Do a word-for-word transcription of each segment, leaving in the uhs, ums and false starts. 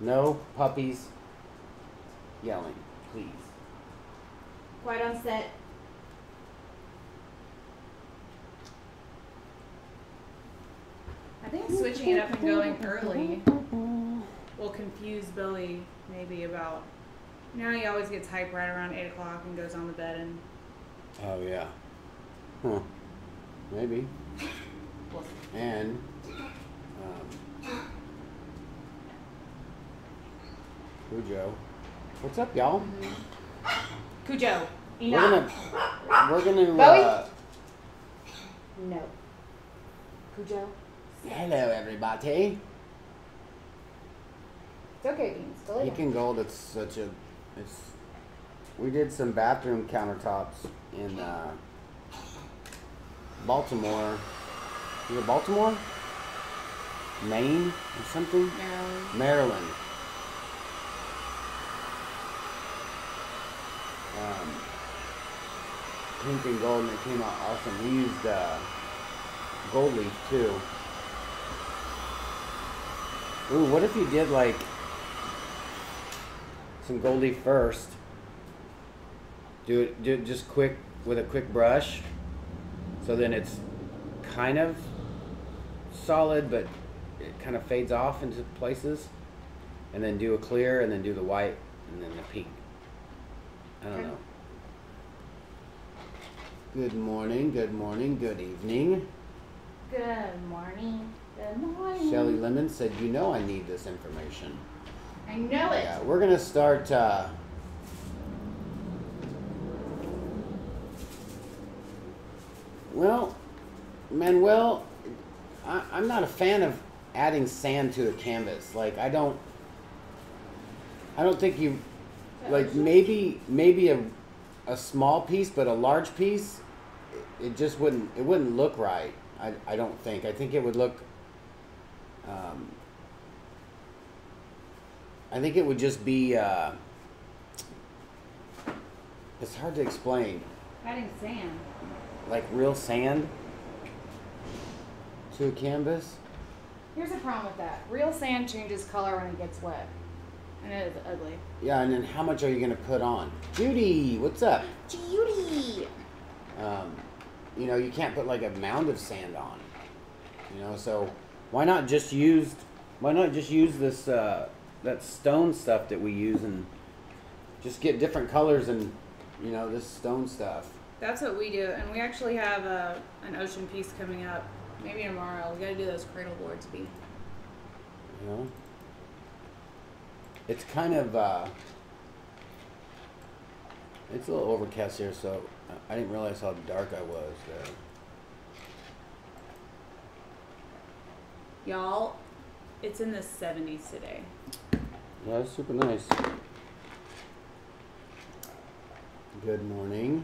No puppies yelling, please. Quiet on set. I think switching it up and going early will confuse Billy maybe about... You know, he always gets hype right around eight o'clock and goes on the bed and... Oh, yeah. Huh. Maybe. And... Um, Cujo. What's up, y'all? Mm-hmm. Cujo. We're gonna... We're gonna... Bowie? Uh, no. Cujo? Hello, everybody. It's okay, Beans. Still Peking Gold, it's such a... It's, we did some bathroom countertops in uh, Baltimore. Is it Baltimore? Maine or something? No. Maryland. Um, Peking Gold, and it came out awesome. We used uh, gold leaf, too. Ooh, what if you did, like, some gold leaf first? Do it, do it just quick, with a quick brush. So then it's kind of solid, but it kind of fades off into places. And then do a clear, and then do the white, and then the pink. I don't know. Good morning, good morning, good evening. Good morning. Good morning. Shelly Lemon said, you know I need this information. I know it. Yeah, we're going to start... Uh, well, Manuel, I, I'm not a fan of adding sand to a canvas. Like, I don't... I don't think you... Like, maybe maybe a, a small piece, but a large piece, it, it just wouldn't... It wouldn't look right, I, I don't think. I think it would look... Um, I think it would just be, uh, it's hard to explain. Adding sand. Like real sand to a canvas? Here's the problem with that. Real sand changes color when it gets wet. And it is ugly. Yeah, and then how much are you going to put on? Judy, what's up? Judy! Um, you know, you can't put like a mound of sand on. You know, so... Why not just use, why not just use this, uh, that stone stuff that we use and just get different colors and, you know, this stone stuff. That's what we do, and we actually have a, an ocean piece coming up, maybe tomorrow. We got to do those cradle boards, B. You know? It's kind of, uh, it's a little overcast here, so I didn't realize how dark I was there. Y'all, it's in the seventies today. Yeah, it's super nice. Good morning.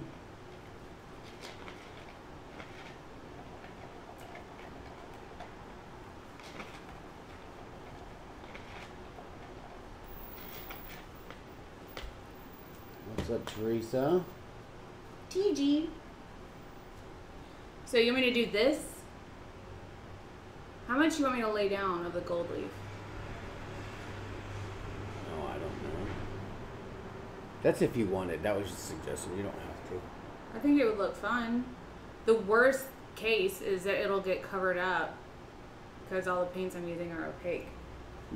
What's up, Teresa? T G. So you want me to do this? How much you want me to lay down of the gold leaf? No, I don't know. That's if you wanted. That was just a suggestion. You don't have to. I think it would look fun. The worst case is that it'll get covered up because all the paints I'm using are opaque.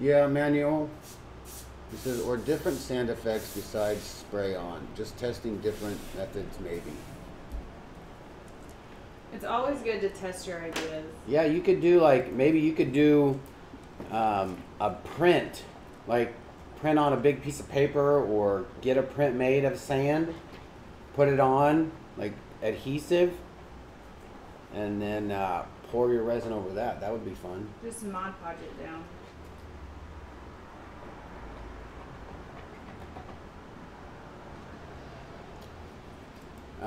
Yeah, Manuel. He says, or different sand effects besides spray on. Just testing different methods, maybe. It's always good to test your ideas. Yeah, you could do like, maybe you could do um, a print, like print on a big piece of paper or get a print made of sand, put it on, like adhesive, and then uh, pour your resin over that. That would be fun. Just Mod Podge it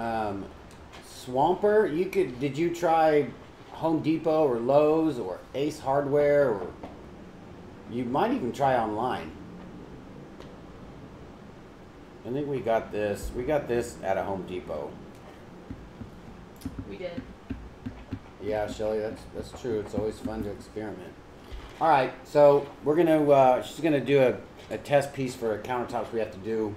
down. Um... Swamper, you could, did you try Home Depot or Lowe's or Ace Hardware, or you might even try online? I think we got this, we got this at a Home Depot. We did. Yeah, Shelly, that's, that's true. It's always fun to experiment. All right, so we're gonna uh, she's gonna do a, a test piece for countertops we have to do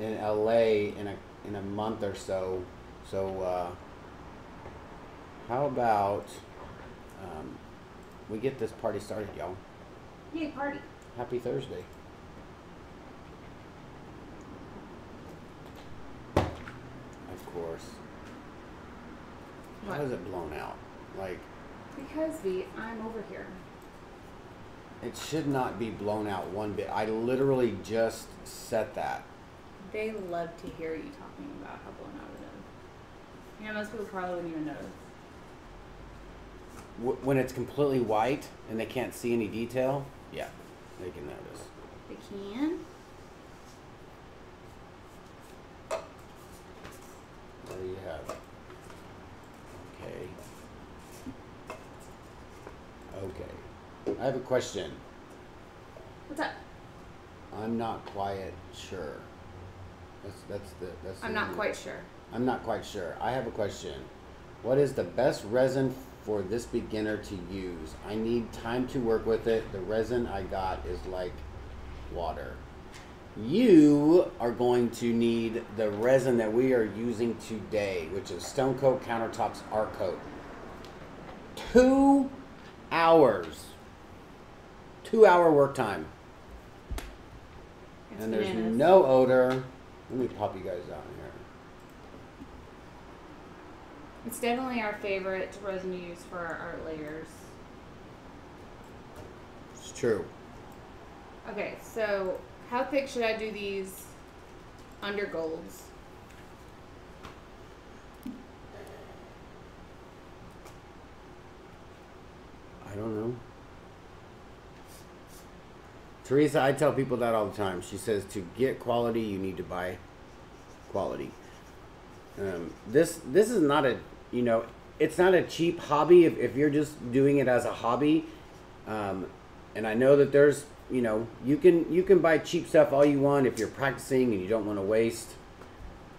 in L A in a in a month or so. So uh, how about um, we get this party started, y'all? Yay, party! Happy Thursday. Of course. What? How is it blown out? Like. Because V, I'm over here. It should not be blown out one bit. I literally just set that. They love to hear you talking about how blown out it is. You know, most people probably wouldn't even notice. When it's completely white and they can't see any detail, yeah, they can notice. They can? There you have it. Okay. Okay. I have a question. What's up? I'm not quite sure. That's that's the that's. The I'm not quite sure. I'm not quite sure. I have a question. What is the best resin for this beginner to use? I need time to work with it. The resin I got is like water. You are going to need the resin that we are using today, which is Stone Coat Countertops Art Coat. Two hours. Two-hour work time, it's and there's bananas. No odor. Let me pop you guys out here. It's definitely our favorite resin to use for our art layers. It's true. Okay, so how thick should I do these under golds? I don't know. Teresa, I tell people that all the time. She says to get quality, you need to buy quality. Um, this this is not a, you know, it's not a cheap hobby. If, if you're just doing it as a hobby, um, and I know that there's, you know, you can you can buy cheap stuff all you want if you're practicing and you don't want to waste,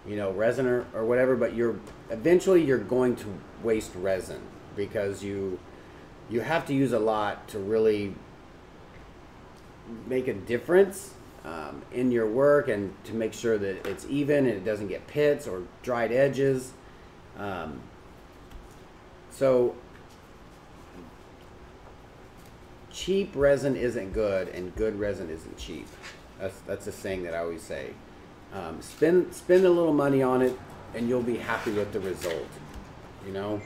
you know, resin or, or whatever. But you're eventually you're going to waste resin because you you have to use a lot to really make a difference um, in your work and to make sure that it's even and it doesn't get pits or dried edges. Um, so cheap resin isn't good and good resin isn't cheap. That's, that's a saying that I always say. Um, spend, spend a little money on it and you'll be happy with the result, you know?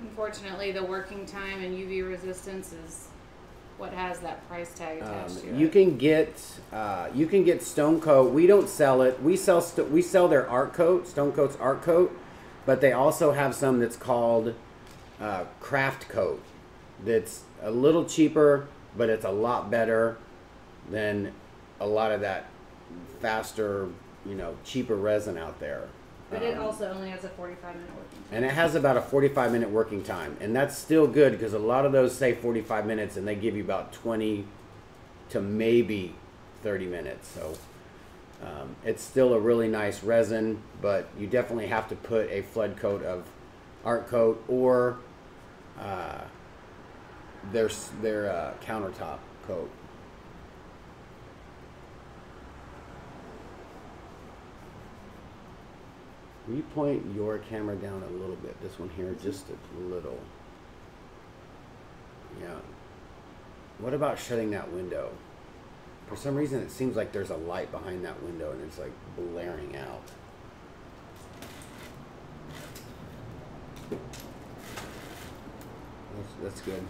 Unfortunately, the working time and U V resistance is what has that price tag attached um, to it. You can get uh, you can get Stone Coat. We don't sell it. We sell st we sell their art coat, Stone Coat's art coat, but they also have some that's called uh, Craft Coat. That's a little cheaper, but it's a lot better than a lot of that faster, you know, cheaper resin out there. But um, it also only has a forty-five minute working time. And it has about a forty-five minute working time. And that's still good because a lot of those say forty-five minutes and they give you about twenty to maybe thirty minutes. So um, it's still a really nice resin, but you definitely have to put a flood coat of art coat or uh, their, their uh, countertop coat. Will you point your camera down a little bit? This one here, just a little. Yeah. What about shutting that window? For some reason, it seems like there's a light behind that window and it's like blaring out. That's, that's good.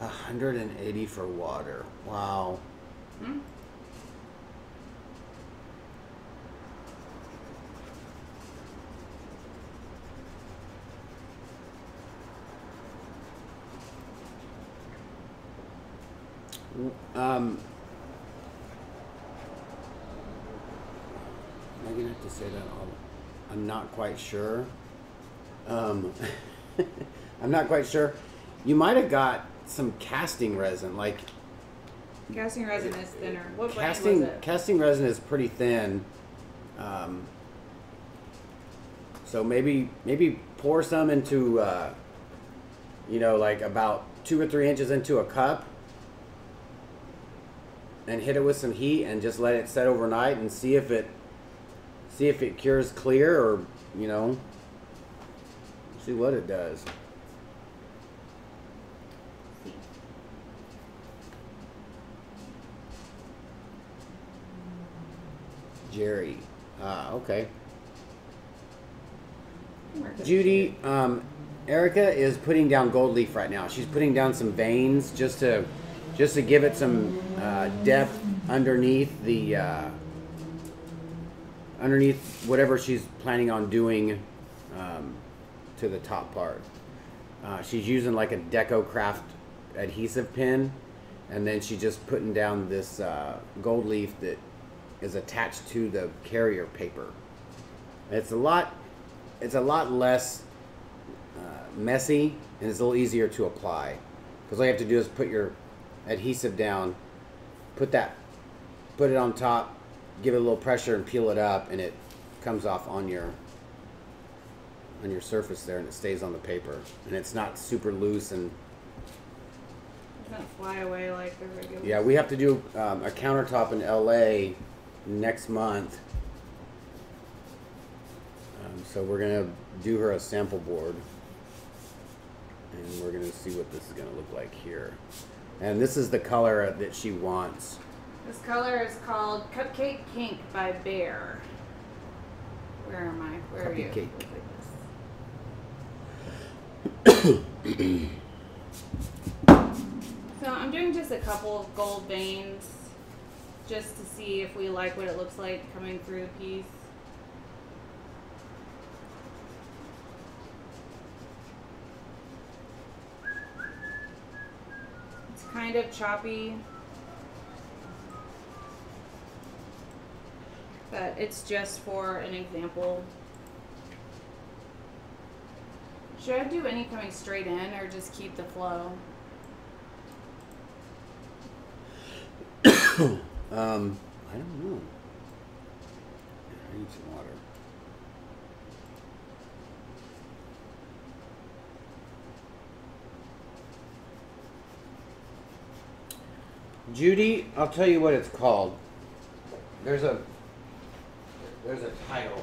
one hundred eighty for water. Wow. Hmm? Um, am I gonna have to say that all? I'm not quite sure. Um, I'm not quite sure. You might have got some casting resin, like Casting resin is thinner. What casting, brand was it? Casting resin is pretty thin. Um, so maybe maybe pour some into, uh, you know, like about two or three inches into a cup and hit it with some heat and just let it set overnight and see if it see if it cures clear, or, you know, see what it does. Jerry. Ah, okay. Judy, um, Erica is putting down gold leaf right now. She's putting down some veins just to just to give it some uh, depth underneath the uh, underneath whatever she's planning on doing um, to the top part. Uh, she's using like a Deco Craft adhesive pen, and then she's just putting down this uh, gold leaf that is attached to the carrier paper. It's a lot. It's a lot less uh, messy, and it's a little easier to apply, because all you have to do is put your adhesive down, put that, put it on top, give it a little pressure, and peel it up, and it comes off on your on your surface there, and it stays on the paper, and it's not super loose and it doesn't fly away like the regular. Yeah, we have to do um, a countertop in L A next month. Um, so we're going to do her a sample board, and we're going to see what this is going to look like here. And this is the color that she wants. This color is called Cupcake Kink by Bear. Where am I? Where Cupcake. Are you? Like this. So I'm doing just a couple of gold veins, just to see if we like what it looks like coming through the piece. It's kind of choppy, but it's just for an example. Should I do any coming straight in, or just keep the flow? Um, I don't know. I need some water. Judy, I'll tell you what it's called. There's a there's a title.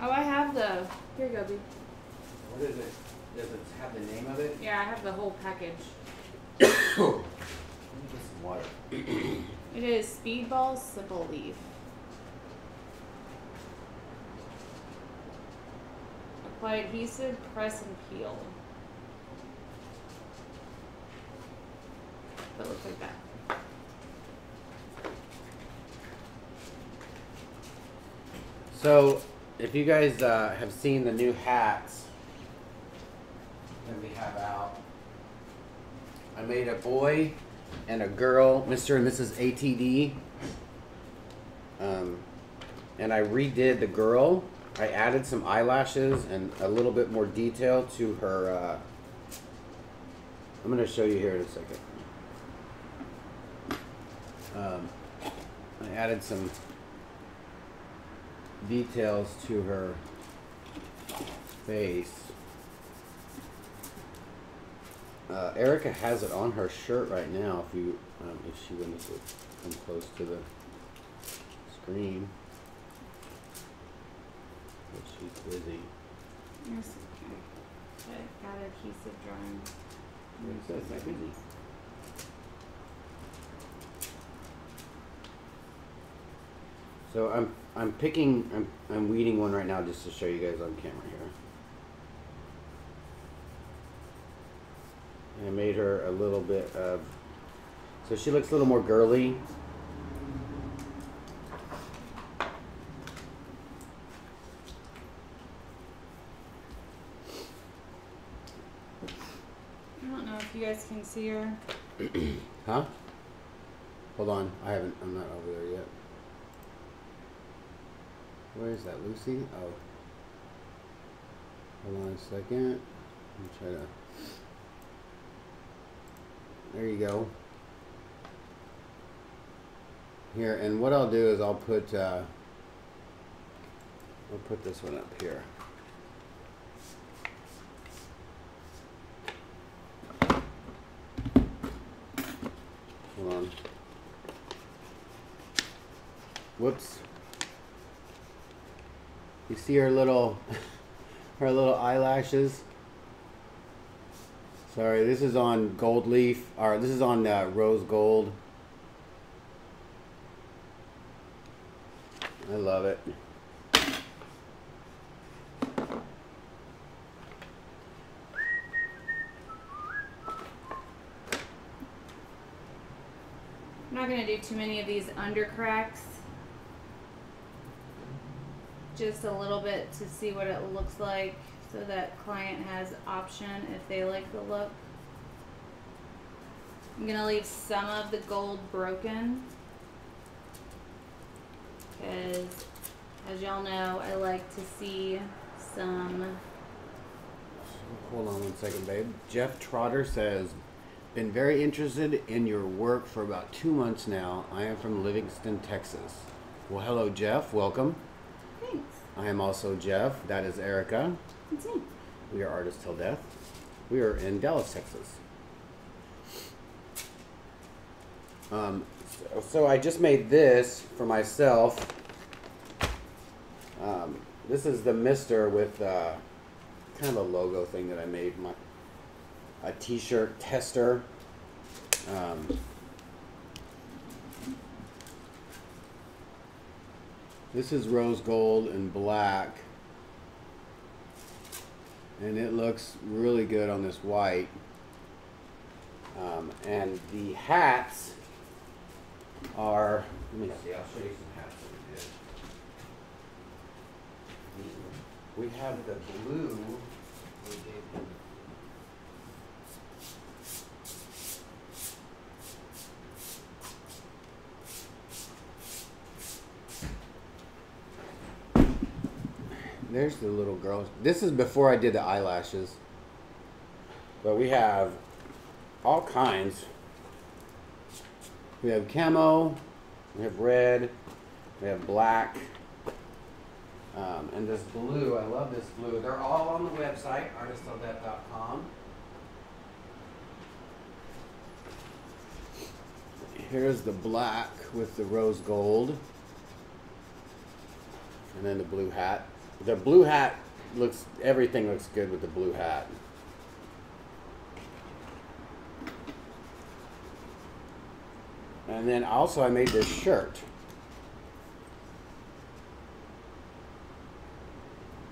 Oh, I have the, here you go, B. What is it? Does it have the name of it? Yeah, I have the whole package. Let me get some water. It is Speedball Simple Leaf. Apply adhesive, press, and peel. That looks like that. So, if you guys uh, have seen the new hats that we have out, I made a boy and a girl, Mister and Missus A T D, um, and I redid the girl. I added some eyelashes and a little bit more detail to her. Uh, I'm going to show you here in a second. Um, I added some details to her face. Uh, Erica has it on her shirt right now. If you, um, if she wouldn't come close to the screen, but she's busy. Yes, okay. I got adhesive drawing. That's busy. So I'm I'm picking I'm I'm weeding one right now just to show you guys on camera here. And I made her a little bit of, so she looks a little more girly. I don't know if you guys can see her. Huh? Hold on, I haven't I'm not over there yet. Where is that, Lucy? Oh. Hold on a second. Let me try to... There you go. Here, and what I'll do is I'll put... Uh, I'll put this one up here. Hold on. Whoops. You see her little, her little eyelashes? Sorry, this is on gold leaf, or this is on uh, rose gold. I love it. I'm not going to do too many of these under cracks. Just a little bit to see what it looks like, so that client has option if they like the look. I'm gonna leave some of the gold broken because, as y'all know, I like to see some. Hold on one second, babe. Jeff Trotter says, been very interested in your work for about two months now. I am from Livingston, Texas. Well, hello, Jeff. Welcome. Thanks. I am also Jeff. That is Erica. It's me. We are Artists Till Death. We are in Dallas, Texas. Um, so, so I just made this for myself. Um, this is the mister with uh, kind of a logo thing that I made. My, a t-shirt tester. Um, This is rose gold and black, and it looks really good on this white. Um, and the hats are, let me see, I'll show you some hats that we did. We have the blue. There's the little girl. This is before I did the eyelashes. But we have all kinds. We have camo. We have red. We have black. Um, and this blue. I love this blue. They're all on the website, artist till death dot com. Here's the black with the rose gold. And then the blue hat. The blue hat looks, everything looks good with the blue hat. And then also I made this shirt.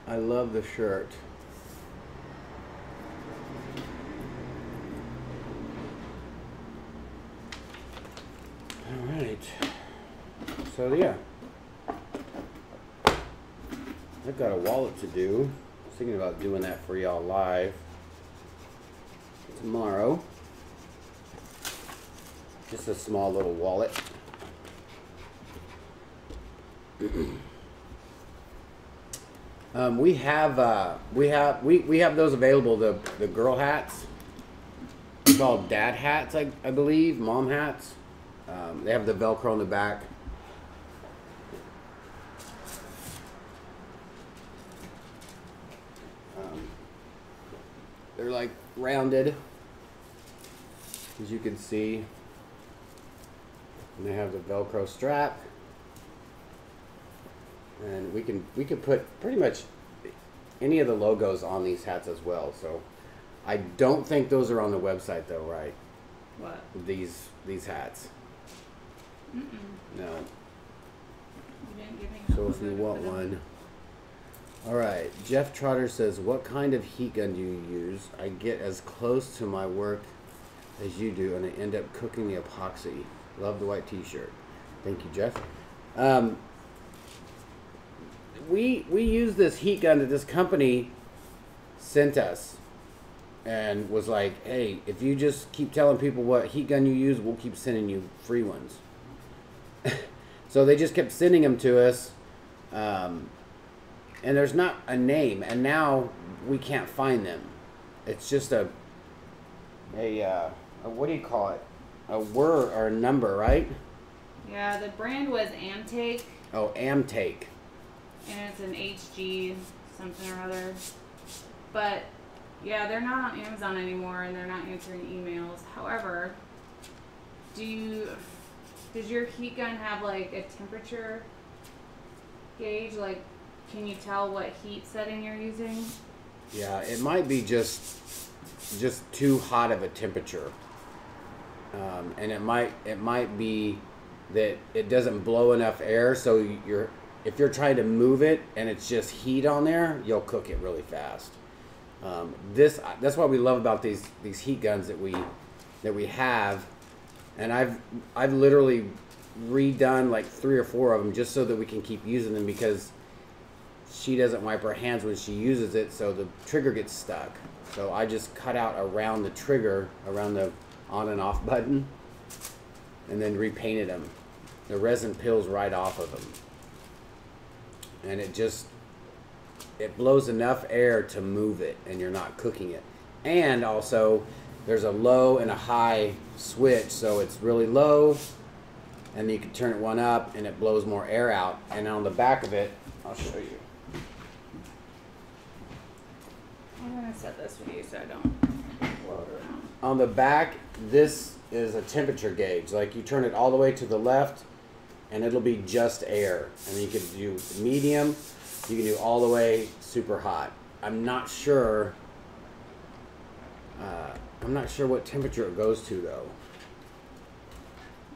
I love the shirt. All right. So yeah. I've got a wallet to do. I was thinking about doing that for y'all live tomorrow. Just a small little wallet. um, we have uh, we have we we have those available. The the girl hats, it's called dad hats, I I believe, mom hats. Um, they have the Velcro on the back. They're like rounded, as you can see, and they have the Velcro strap, and we can we can put pretty much any of the logos on these hats as well. So I don't think those are on the website though, right? What? These these hats. Mm-mm. No. You didn't give me so if you want one. All right, Jeff Trotter says, what kind of heat gun do you use? I get as close to my work as you do, and I end up cooking the epoxy. Love the white t-shirt. Thank you, Jeff. Um, we, we use this heat gun that this company sent us and was like, hey, if you just keep telling people what heat gun you use, we'll keep sending you free ones. So they just kept sending them to us. Um, and there's not a name, and now we can't find them. It's just a a, uh, a what do you call it? A word or a number, right? Yeah, the brand was Amtake. Oh, Amtake. And it's an H G something or other. But yeah, they're not on Amazon anymore, and they're not answering emails. However, do you, does your heat gun have like a temperature gauge? Like, can you tell what heat setting you're using? Yeah, it might be just just too hot of a temperature, um, and it might it might be that it doesn't blow enough air. So you're if you're trying to move it and it's just heat on there, you'll cook it really fast. Um, this that's what we love about these these heat guns that we that we have, and I've I've literally redone like three or four of them just so that we can keep using them, because she doesn't wipe her hands when she uses it, so the trigger gets stuck. So I just cut out around the trigger, around the on and off button, and then repainted them. The resin peels right off of them, and it just it blows enough air to move it, and you're not cooking it. And also, there's a low and a high switch, so it's really low, and you can turn it one up, and it blows more air out. And on the back of it, I'll show you. I'm going to set this for you so I don't float around. On the back, this is a temperature gauge. Like, you turn it all the way to the left, and it'll be just air. And you can do medium. You can do all the way super hot. I'm not sure. Uh, I'm not sure what temperature it goes to, though.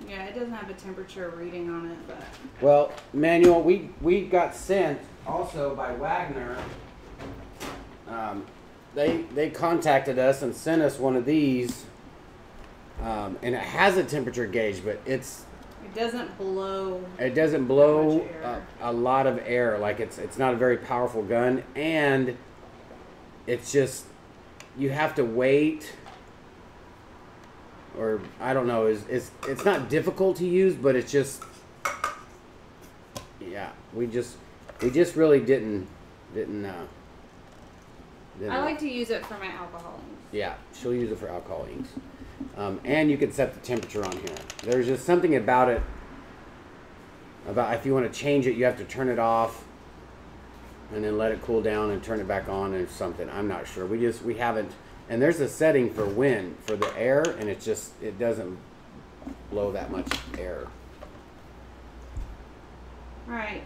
Yeah, it doesn't have a temperature reading on it, but. Well, Manuel, we we got sent also by Wagner. Um, they they contacted us and sent us one of these, um, and it has a temperature gauge, but it's. It doesn't blow. It doesn't blow a, a lot of air. Like, it's it's not a very powerful gun, and it's just you have to wait. Or I don't know. Is it's it's not difficult to use, but it's just yeah. We just we just really didn't didn't. Uh, didn't I like to use it for my alcohol inks. Yeah, she'll use it for alcohol inks. Um, and you can set the temperature on here. There's just something about it. About if you want to change it, you have to turn it off, and then let it cool down and turn it back on, or something. I'm not sure. We just we haven't. And there's a setting for wind for the air, and it just it doesn't blow that much air. All right.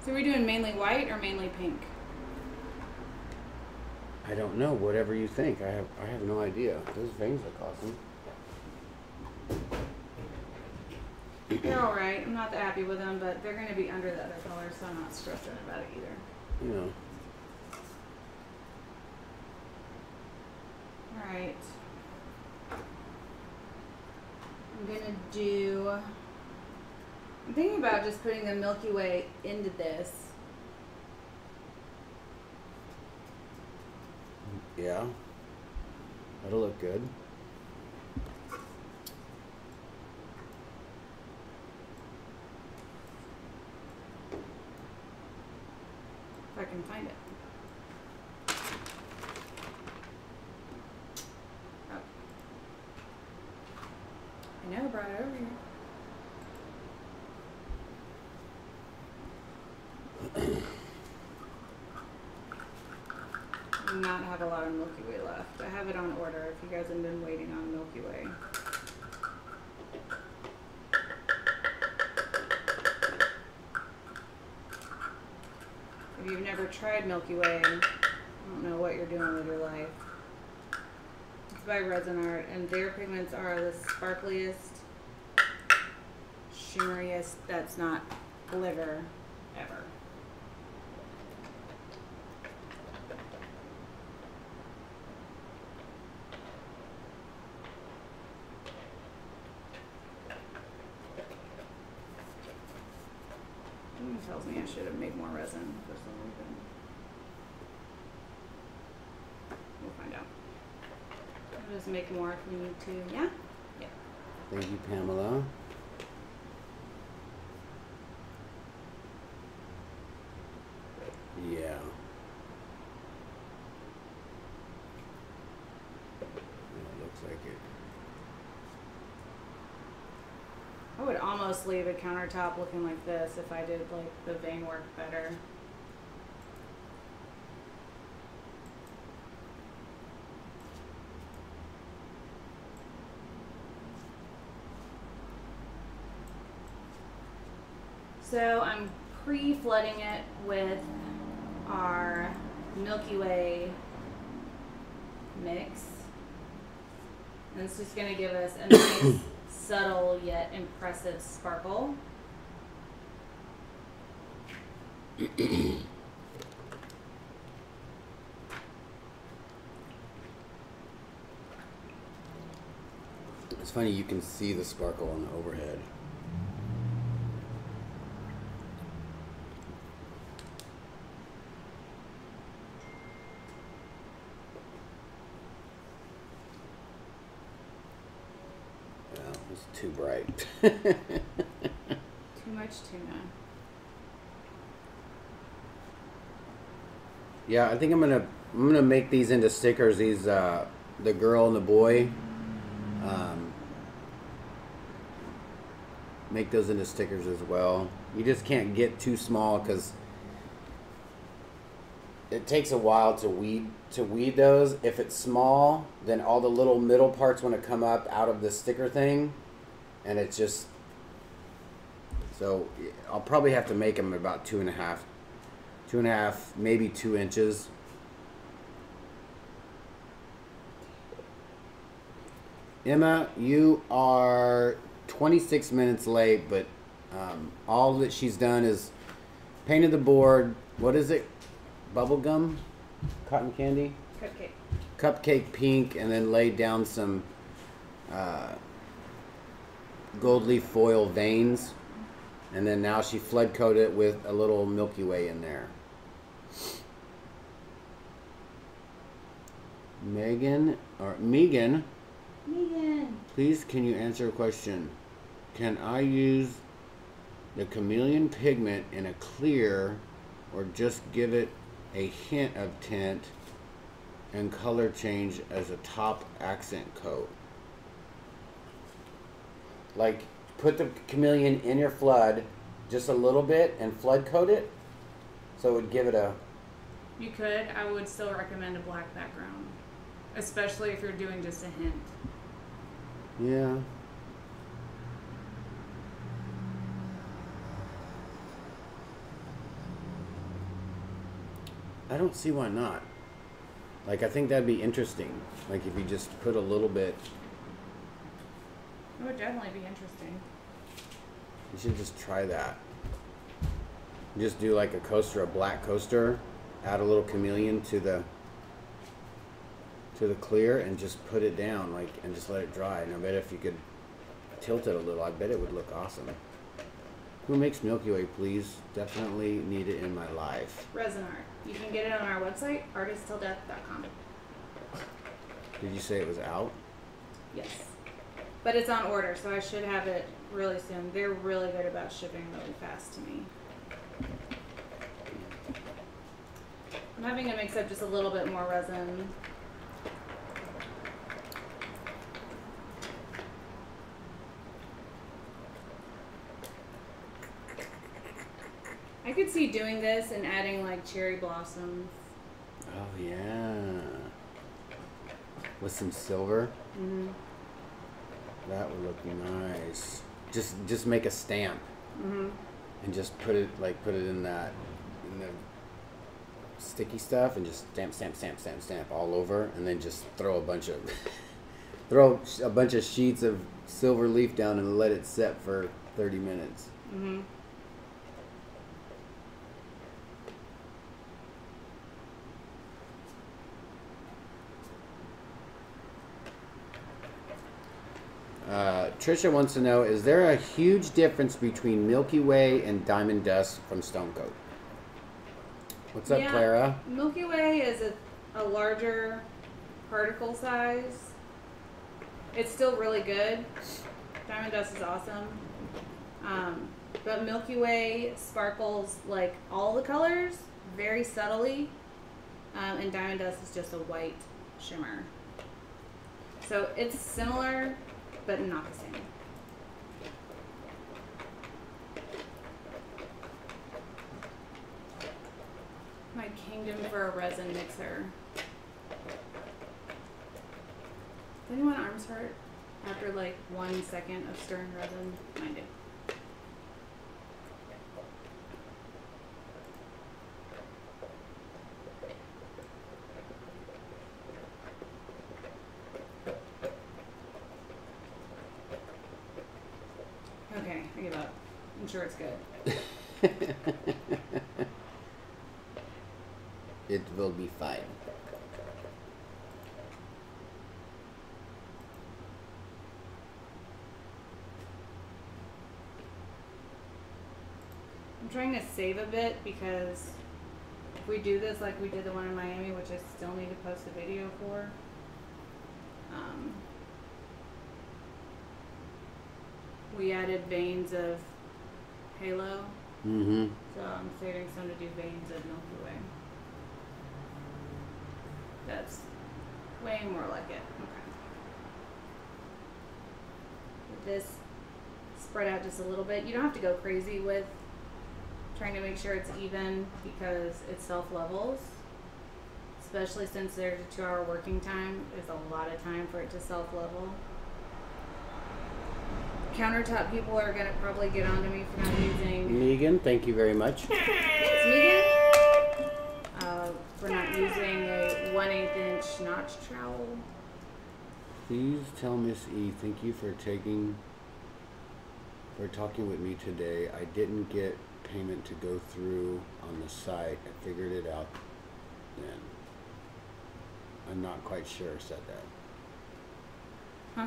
So we're doing mainly white or mainly pink? I don't know. Whatever you think. I have I have no idea. Those veins look awesome. They're all right. I'm not that happy with them, but they're going to be under the other color, so I'm not stressing about it either. You know. All right. I'm going to do... I'm thinking about just putting the Milky Way into this. Yeah, that'll look good. If I can find it. Oh. I know, I brought it over here. Not have a lot of Milky Way left. I have it on order if you guys have been waiting on Milky Way. If you've never tried Milky Way, I don't know what you're doing with your life. It's by Resin Art, and their pigments are the sparkliest, shimmeriest, that's not glitter, ever. Tells me I should have made more resin for some reason. We'll find out. I'll just make more if we need to. Yeah? Yeah. Thank you, Pamela. like it. I would almost leave a countertop looking like this if I did like the vein work better. So I'm pre-flooding it with our Milky Way mix. And it's just going to give us a nice subtle yet impressive sparkle. It's funny, you can see the sparkle on the overhead. Too bright. Too much tuna. Yeah, I think I'm gonna I'm gonna make these into stickers. These uh, the girl and the boy. Um, make those into stickers as well. You just can't get too small because it takes a while to weed to weed those. If it's small, then all the little middle parts want to come up out of the sticker thing. And it's just, so I'll probably have to make them about two and a half, two and a half, maybe two inches. Emma, you are twenty-six minutes late, but um, all that she's done is painted the board. What is it? Bubblegum? Cotton candy? Cupcake. Cupcake pink, and then laid down some... Uh, gold leaf foil veins, and then now she flood coated it with a little Milky Way in there. Megan or Megan, Megan, please can you answer a question? Can I use the chameleon pigment in a clear, or just give it a hint of tint and color change as a top accent coat? Like, put the chameleon in your flood just a little bit and flood coat it, so it would give it a... You could. I would still recommend a black background, especially if you're doing just a hint. Yeah. I don't see why not. Like, I think that'd be interesting. Like, if you just put a little bit... It would definitely be interesting. You should just try that. Just do like a coaster, a black coaster, add a little chameleon to the to the clear, and just put it down, like, and just let it dry. And I bet if you could tilt it a little, I bet it would look awesome. Who makes Milky Way, please? Definitely need it in my life. Resin Art. You can get it on our website, artist till death dot com. Did you say it was out? Yes. But it's on order, so I should have it really soon. They're really good about shipping really fast to me. I'm having to mix up just a little bit more resin. I could see doing this and adding like cherry blossoms. Oh yeah. With some silver? Mm-hmm. That would look nice. Just just make a stamp, mm-hmm. and just put it like put it in that in the sticky stuff, and just stamp, stamp, stamp, stamp, stamp all over, and then just throw a bunch of throw a bunch of sheets of silver leaf down and let it set for thirty minutes. Mm-hmm. Uh, Trisha wants to know, is there a huge difference between Milky Way and Diamond Dust from Stone Coat? What's up, yeah, Clara? Milky Way is a, a larger particle size. It's still really good. Diamond Dust is awesome. Um, but Milky Way sparkles like all the colors very subtly. Um, and Diamond Dust is just a white shimmer. So it's similar, but not the same. My kingdom for a resin mixer. Does anyone arms hurt after like one second of stirring resin? Mine did. Okay, I give up. I'm sure it's good. It will be fine. I'm trying to save a bit because if we do this like we did the one in Miami, which I still need to post a video for, um, we added veins of Halo. Mm-hmm. So I'm saving some to do veins of Milky Way. That's way more like it. Okay. With this spread out just a little bit. You don't have to go crazy with trying to make sure it's even because it self levels. Especially since there's a two hour working time, there's a lot of time for it to self level. Countertop people are gonna probably get onto me for not using Megan, thank you very much. It's Megan. We're not using a one eighth inch notch trowel. Please tell Miss E, thank you for taking, for talking with me today. I didn't get payment to go through on the site. I figured it out then. I'm not quite sure it said that. Huh?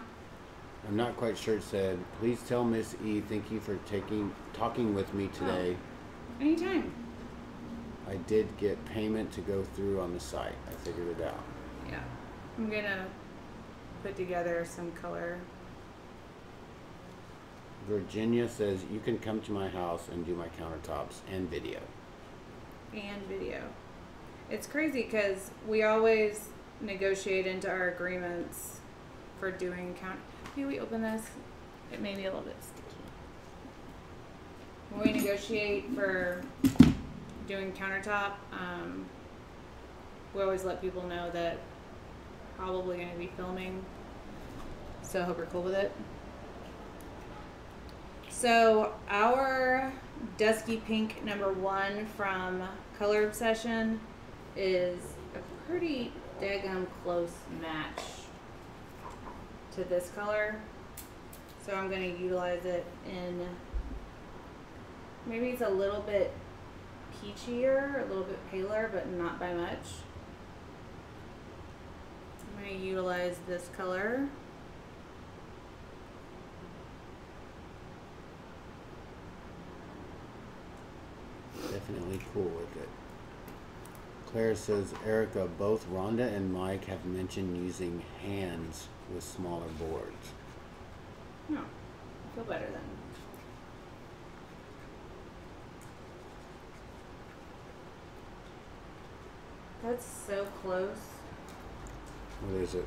I'm not quite sure it said, please tell Miss E, thank you for taking, talking with me today. Oh. Anytime. I did get payment to go through on the site. I figured it out. Yeah. I'm going to put together some color. Virginia says, you can come to my house and do my countertops and video. And video. It's crazy because we always negotiate into our agreements for doing counter. May we open this? It may be a little bit sticky. When we negotiate for doing countertop, um, we always let people know that probably going to be filming, so I hope you're cool with it. So our dusky pink number one from Color Obsession is a pretty daggum close match to this color, so I'm going to utilize it in, maybe it's a little bit peachier, a little bit paler, but not by much. I'm going to utilize this color. Definitely cool with it. Claire says, Erica, both Rhonda and Mike have mentioned using hands with smaller boards. No, I feel better then. That's so close. What is it?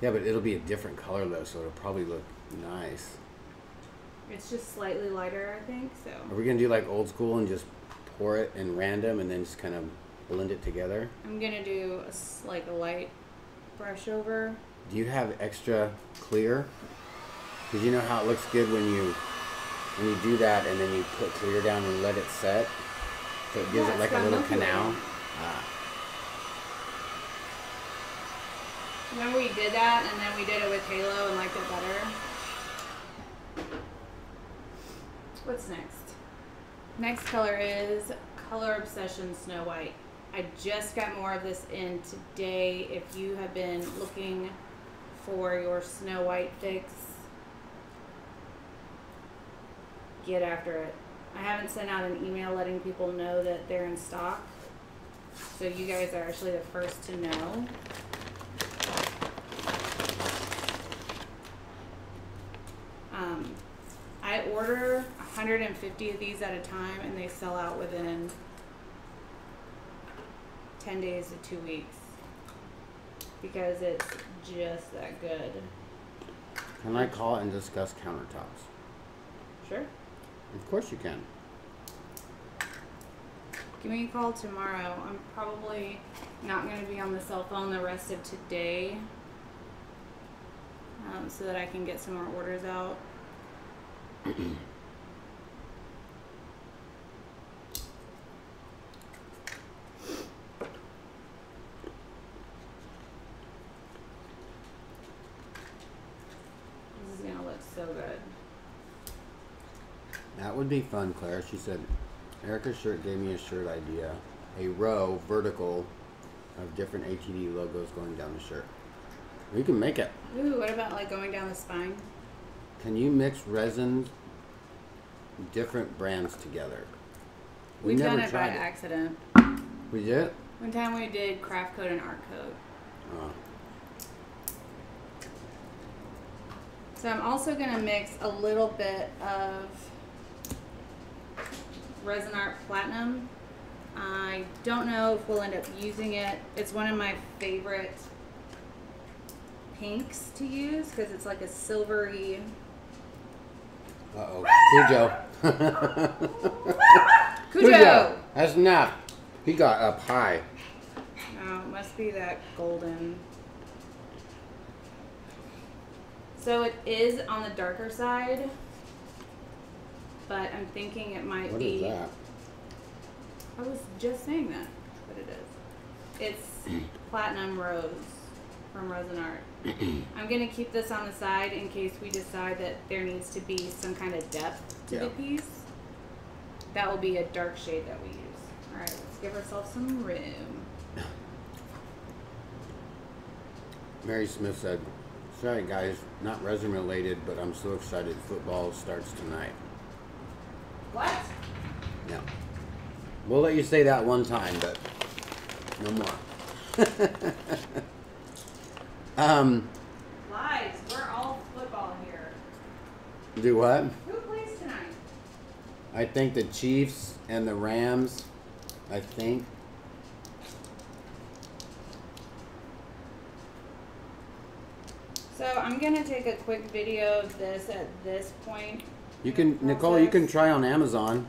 Yeah, but it'll be a different color though, so it'll probably look nice. It's just slightly lighter, I think, so. Are we going to do like old school and just pour it in random and then just kind of blend it together? I'm going to do a, like a light brush over. Do you have extra clear? Because you know how it looks good when you, when you do that and then you put clear down and let it set? So it gives yeah, it like a little canal. Ah. Remember we did that and then we did it with Halo and liked it better. What's next? Next color is Color Obsession Snow White. I just got more of this in today. If you have been looking for your Snow White fix, get after it. I haven't sent out an email letting people know that they're in stock, so you guys are actually the first to know. Um, I order one hundred fifty of these at a time, and they sell out within ten days to two weeks. because it's just that good. Can I call and discuss countertops? Sure. Of course you can. Give me a call tomorrow. I'm probably not going to be on the cell phone the rest of today, um, so that I can get some more orders out. Would be fun, Claire. She said, Erica's shirt gave me a shirt idea. A row, vertical, of different A T D logos going down the shirt. We can make it. Ooh, what about like going down the spine? Can you mix resins, different brands together? We We've done it by it. accident. We did? One time we did craft coat and art coat. Oh. So I'm also going to mix a little bit of Resin Art Platinum. I don't know if we'll end up using it. It's one of my favorite pinks to use because it's like a silvery. Uh-oh. Cujo. Cujo! That's enough. He got up high. Oh, it must be that golden. So it is on the darker side, but I'm thinking it might what be. What is that? I was just saying that, but it is. It's Platinum Rose from Resin Art. I'm going to keep this on the side in case we decide that there needs to be some kind of depth to yeah. the piece. That will be a dark shade that we use. All right, let's give ourselves some room. Mary Smith said, sorry guys, not resin related, but I'm so excited. Football starts tonight. What? Yeah. We'll let you say that one time, but no more. um, Lies. We're all football here. Do what? Who plays tonight? I think the Chiefs and the Rams. I think. So I'm going to take a quick video of this at this point. You can, Nicole, you can try on Amazon.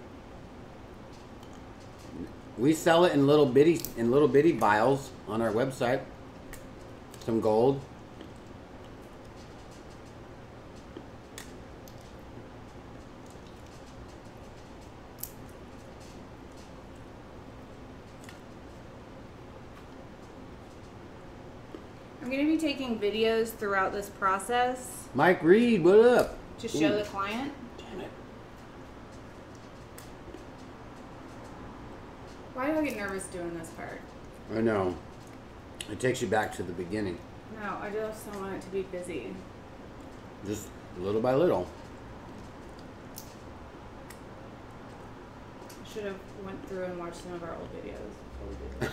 We sell it in little bitty, in little bitty vials on our website. Some gold. I'm going to be taking videos throughout this process. Mike Reed, what up? To show Ooh. the client. Why do I get nervous doing this part? I know. It takes you back to the beginning. No, I just don't want it to be busy. Just little by little. I should have went through and watched some of our old videos.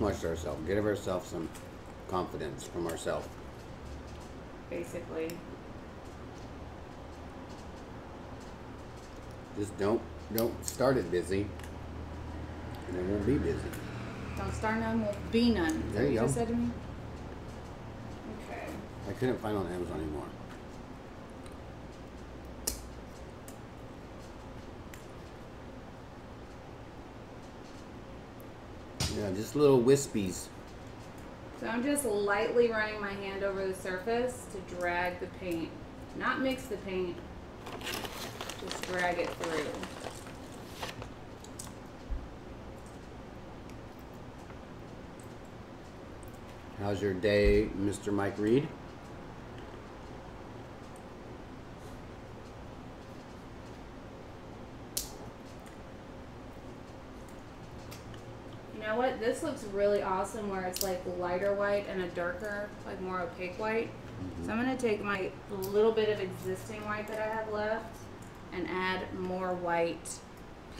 Watched ourselves. Give ourselves some confidence from ourselves. Basically. Just don't don't start it busy. And it won't be busy. Don't start none, won't be none. There you go. Said to me? Okay. I couldn't find it on Amazon anymore. Yeah, just little wispies. So I'm just lightly running my hand over the surface to drag the paint. Not mix the paint. Just drag it through. How's your day, Mister Mike Reed? You know what? This looks really awesome where it's like lighter white and a darker, like more opaque white. Mm-hmm. So I'm going to take my little bit of existing white that I have left and add more white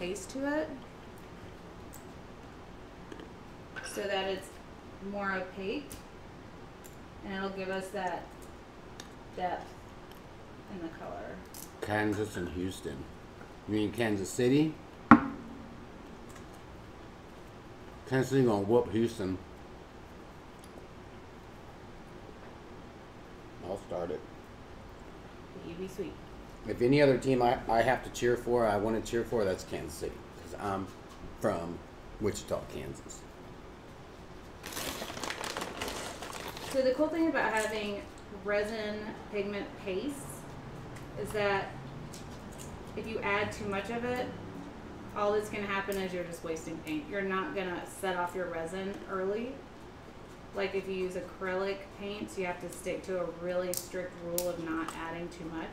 paste to it so that it's more opaque and it'll give us that depth in the color. Kansas and Houston. You mean Kansas City? Kansas City gonna whoop Houston. all started. You'd be sweet. If any other team I, I have to cheer for, I want to cheer for, that's Kansas City. Because I'm from Wichita, Kansas. So the cool thing about having resin pigment paste is that if you add too much of it, all that's going to happen is you're just wasting paint. You're not going to set off your resin early. Like if you use acrylic paints, you have to stick to a really strict rule of not adding too much.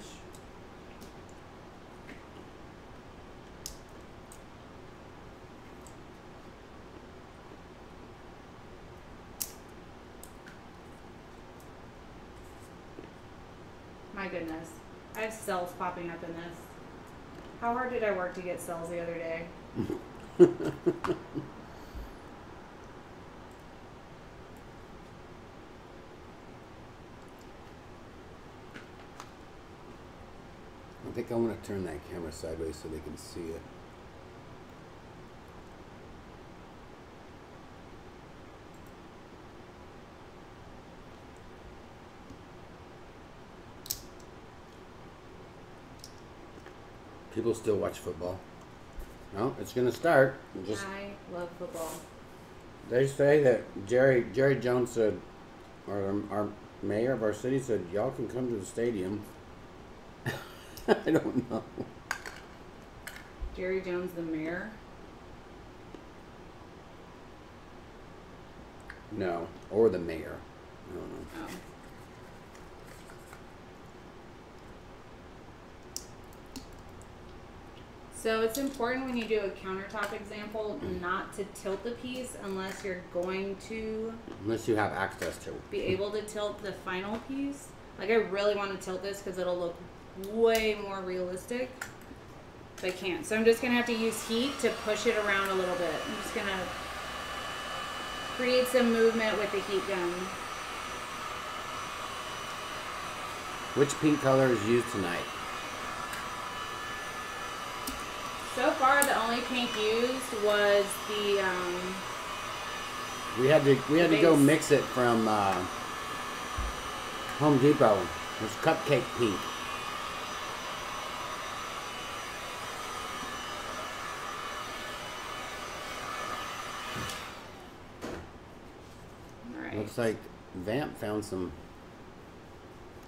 My goodness, I have cells popping up in this. How hard did I work to get cells the other day? I think I want to turn that camera sideways so they can see it. People still watch football. No, it's going to start. Just, I love football. They say that Jerry Jerry Jones said, or our, our mayor of our city said, y'all can come to the stadium. I don't know. Jerry Jones, the mayor? No, or the mayor. I don't know. Oh. So it's important when you do a countertop example not to tilt the piece unless you're going to... Unless you have access to it. Be able to tilt the final piece. Like I really want to tilt this because it'll look way more realistic. But I can't. So I'm just going to have to use heat to push it around a little bit. I'm just going to create some movement with the heat gun. Which pink color is used tonight? So far, the only paint used was the. Um, we had to we had base. to go mix it from uh, Home Depot. It was cupcake pink. All right. Looks like Vamp found some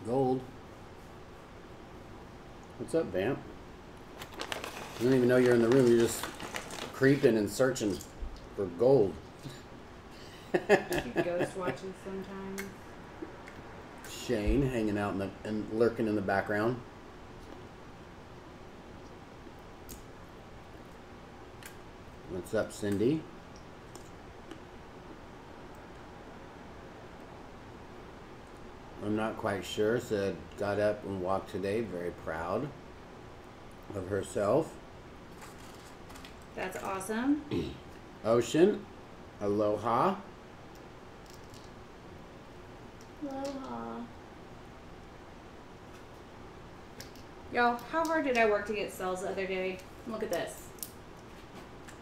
gold. What's up, Vamp? You don't even know you're in the room. You're just creeping and searching for gold. She ghost watches sometimes. Shane hanging out in the, and lurking in the background. What's up, Cindy? I'm not quite sure. Said got up and walked today. Very proud of herself. That's awesome. Ocean. Aloha. Aloha. Y'all, how hard did I work to get cells the other day? Look at this.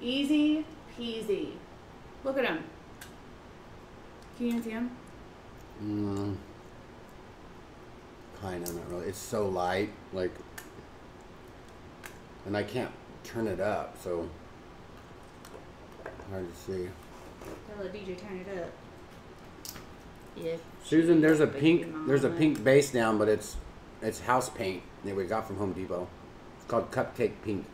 Easy peasy. Look at them. Can you see them? Mm. Kind of, not really. It's so light. Like, and I can't turn it up, so hard to see. Tell the D J turn it up. Yeah. Susan, there's a pink there's a pink base down, but it's it's house paint that we got from Home Depot. It's called Cupcake Pink.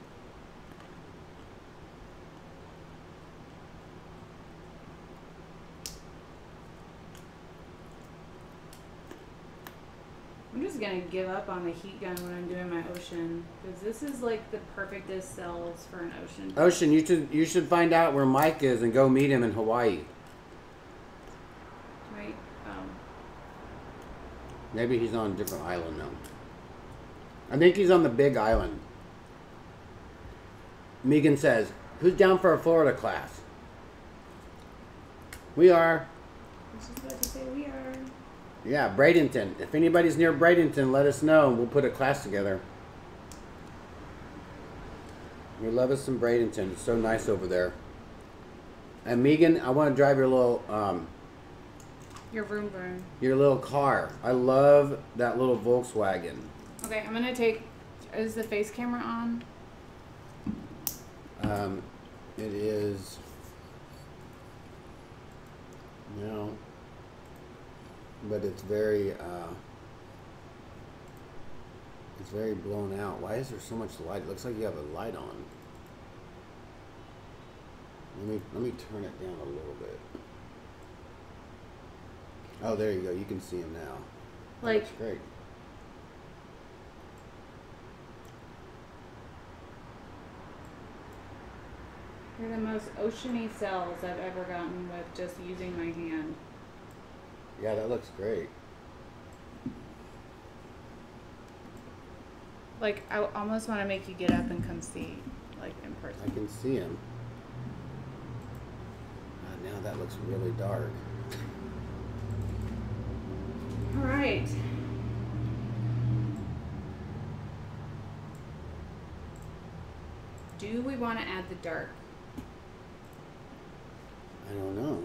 I'm just gonna give up on the heat gun when I'm doing my ocean, because this is like the perfectest cells for an ocean. Ocean, you should you should find out where Mike is and go meet him in Hawaii. Right. Um. Maybe he's on a different island now. I think he's on the Big Island. Megan says, "Who's down for a Florida class?" We are. I was just about to say we are. Yeah, Bradenton. If anybody's near Bradenton, let us know and we'll put a class together. We love us some Bradenton. It's so nice over there. And Megan, I want to drive your little um, Your vroom vroom. Your little car. I love that little Volkswagen. Okay, I'm gonna take. Is the face camera on? Um, it is. No. But it's very. Uh, it's very blown out. Why is there so much light? It looks like you have a light on. Let me let me turn it down a little bit. Oh, there you go. You can see him now. Like, that's great. They're the most oceany cells I've ever gotten with just using my hand. Yeah, that looks great. Like, I almost want to make you get up and come see, like, in person. I can see him. Uh, now that looks really dark. All right. Do we want to add the dark? I don't know.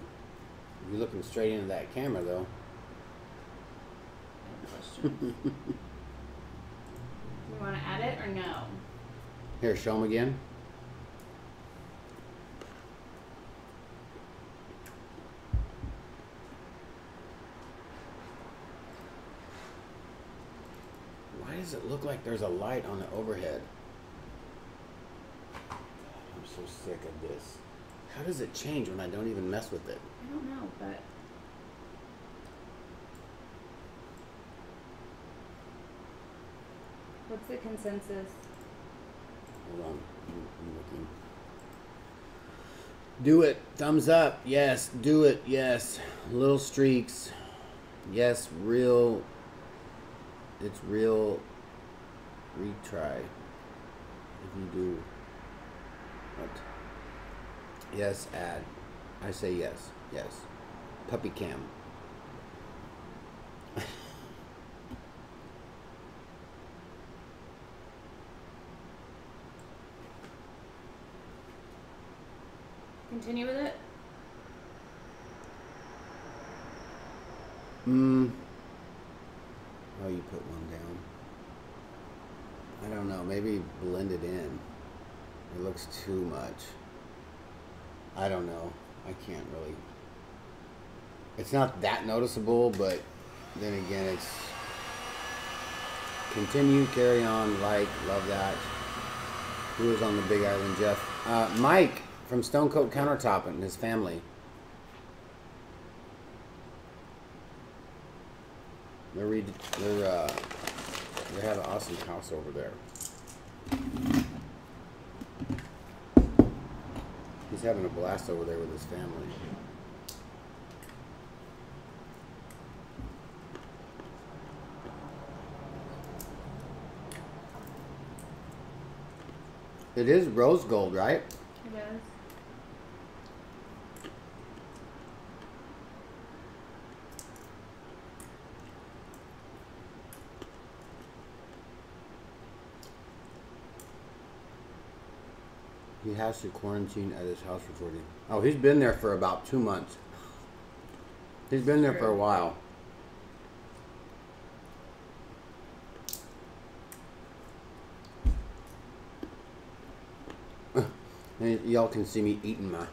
You're looking straight into that camera, though. Good question. Do we want to add it or no? Here, show them again. Does it look like there's a light on the overhead? God, I'm so sick of this. How does it change when I don't even mess with it? I don't know, but what's the consensus? Hold on, I'm looking. Do it. Thumbs up. Yes. Do it. Yes. Little streaks. Yes. Real. It's real. Retry if you do what? Yes, add. I say yes, yes. Puppy cam. Continue with it. Mm. Oh, you put one down. I don't know, maybe blend it in. It looks too much. I don't know. I can't really. It's not that noticeable, but then again, it's continue, carry on, like, love that. Who is on the Big Island, Jeff? Uh, Mike from Stone Coat Countertop and his family. They're, re they're, uh, they have an awesome house over there. He's having a blast over there with his family. It is rose gold, right? It is. He has to quarantine at his house for fourteen. Oh, he's been there for about two months. He's been there for a while. Y'all can see me eating my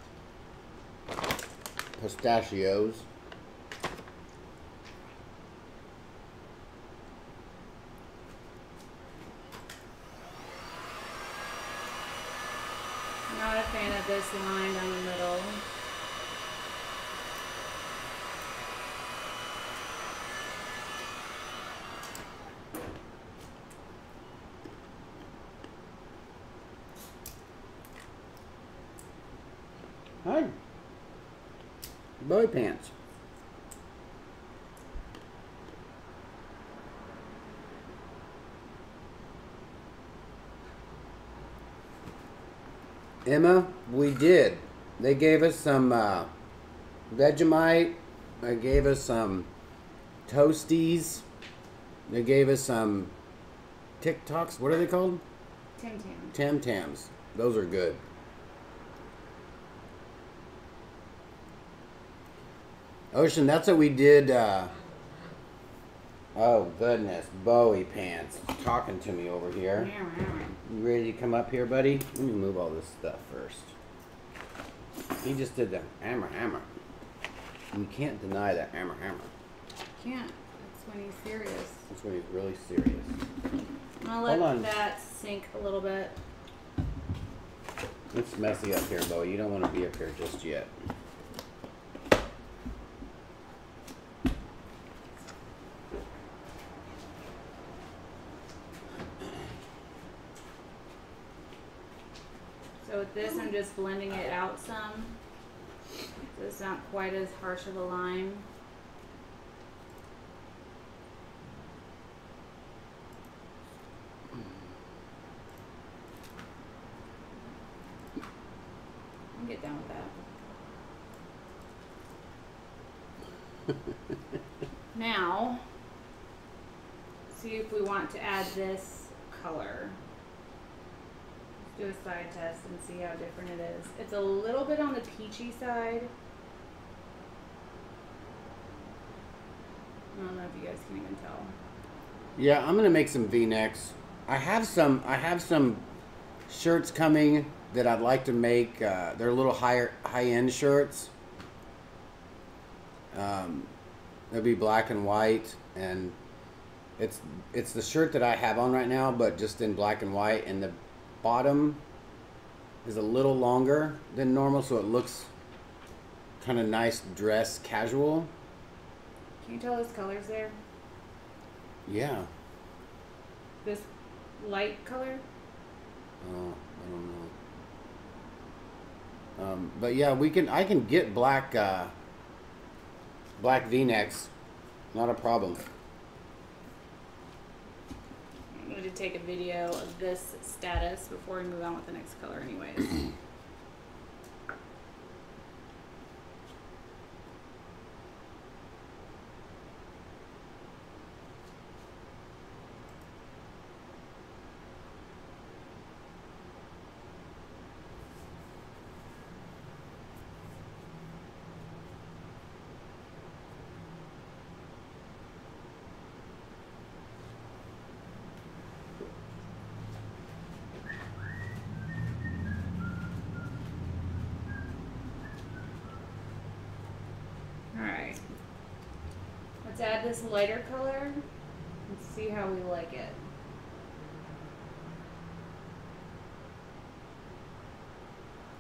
pistachios. This line down the middle. Hi. Bowie Pants. Emma, we did. They gave us some uh, Vegemite. They gave us some Toasties. They gave us some Tic Tocs. What are they called? Tam Tams. Tam Tams. Those are good. Ocean, that's what we did. Uh, oh, goodness. Bowie Pants is talking to me over here. You ready to come up here, buddy? Let me move all this stuff first. He just did the hammer, hammer. You can't deny that hammer, hammer. You can't. That's when he's serious. That's when he's really serious. I'm going to let that sink a little bit. It's messy up here, Bowie. You don't want to be up here just yet. So with this, I'm just blending it out some, so it's not quite as harsh of a lime. I'll get down with that. Now, see if we want to add this color. Do a side test and see how different it is. It's a little bit on the peachy side. I don't know if you guys can even tell. Yeah, I'm gonna make some V-necks. I have some. I have some shirts coming that I'd like to make. Uh, they're a little higher, high-end shirts. Um, they'll be black and white, and it's it's the shirt that I have on right now, but just in black and white, and the bottom is a little longer than normal, so it looks kind of nice dress casual. Can you tell those colors there? Yeah. This light color? Oh, I don't know. Um, but yeah, we can. I can get black uh, black V-necks. Not a problem. To take a video of this status before we move on with the next color anyways. Let's add this lighter color and see how we like it.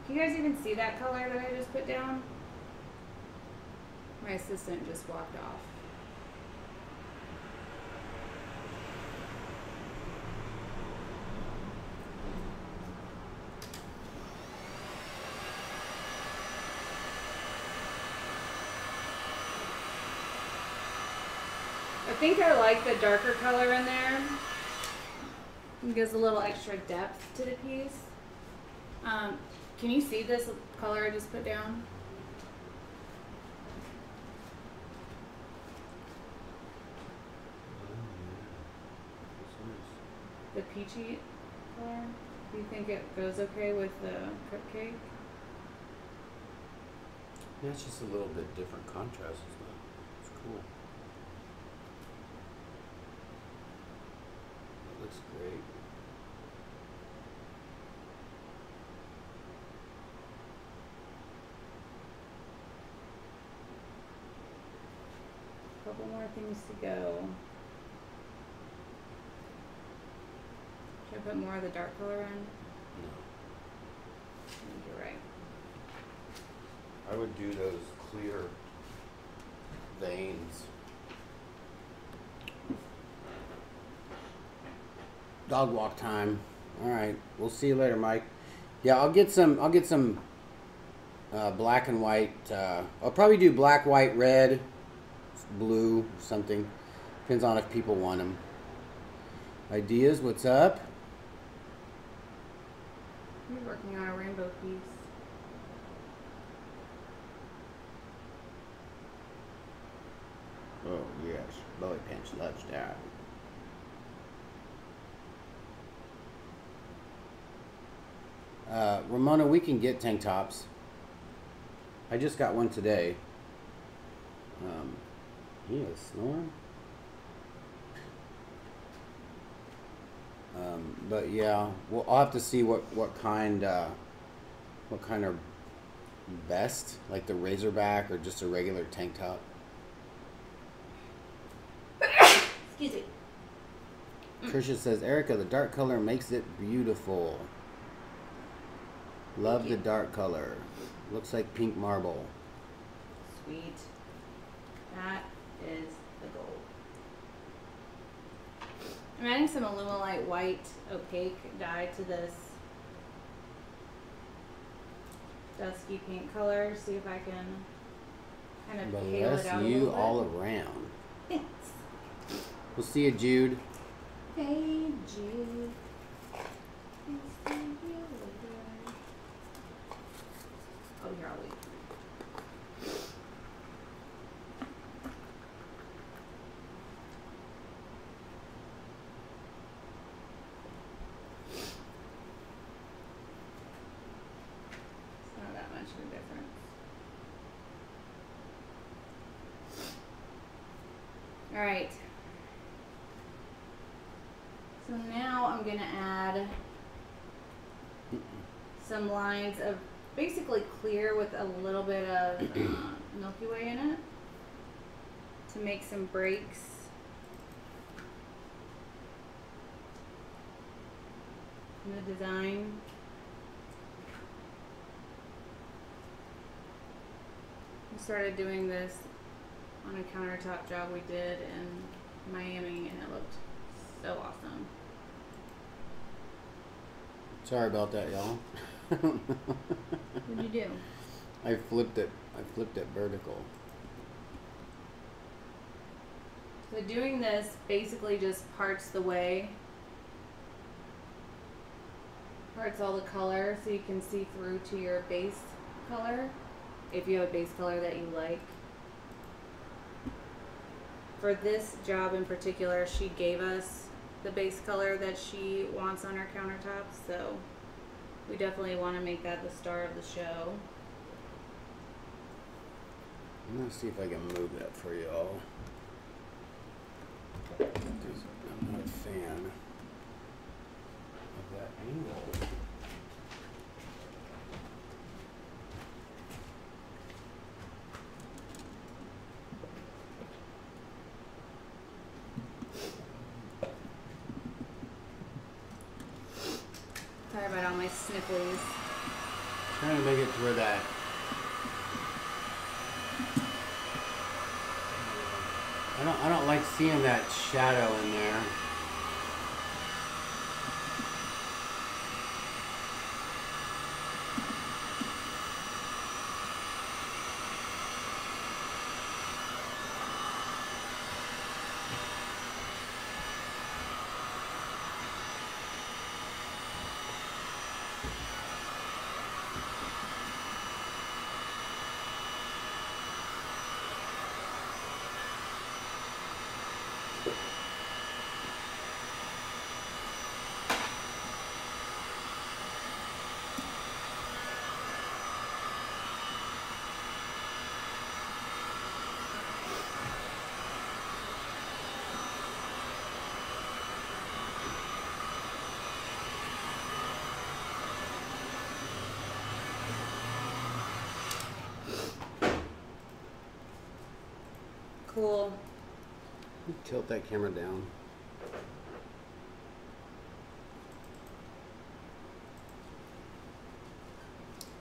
Can you guys even see that color that I just put down? My assistant just walked off. I think I like the darker color in there. It gives a little extra depth to the piece. Um, can you see this color I just put down? The peachy color? Do you think it goes okay with the cupcake? Yeah, it's just a little bit different contrast as well. It's cool. Looks great. A couple more things to go. Should I put more of the dark color in? No. I think you're right. I would do those clear veins. Dog walk time. All right, we'll see you later, Mike. Yeah, I'll get some. I'll get some uh, black and white. Uh, I'll probably do black, white, red, blue, something. Depends on if people want them. Ideas? What's up? We're working on a rainbow piece. Oh yes, Bowie Pants loves that. Uh, Ramona, we can get tank tops. I just got one today. He is snoring. Um, but yeah, well, I'll have to see what what kind uh, what kind of vest, like the Razorback or just a regular tank top. Excuse me. Trisha says, Erica, the dark color makes it beautiful. Love the dark color. Looks like pink marble. Sweet. That is the gold. I'm adding some Alumilite white opaque dye to this dusky pink color. See if I can kind of pale it out a little bit. All around. Thanks. We'll see you, Jude. Hey, Jude. We'll see you later. Oh, here, I'll wait. All right, so now I'm going to add some lines of basically clear with a little bit of uh, Milky Way in it to make some breaks. In the design. I started doing this on a countertop job we did in Miami, and it looked so awesome. Sorry about that, y'all. What'd you do? I flipped it. I flipped it vertical. So doing this basically just parts the way, parts all the color, so you can see through to your base color, if you have a base color that you like. For this job in particular, she gave us the base color that she wants on our countertops, so we definitely want to make that the star of the show. I'm going to see if I can move that for y'all. I'm not a fan of that angle. Please. Trying to make it to where that I don't I don't like seeing that shadow in there. Cool. Tilt that camera down.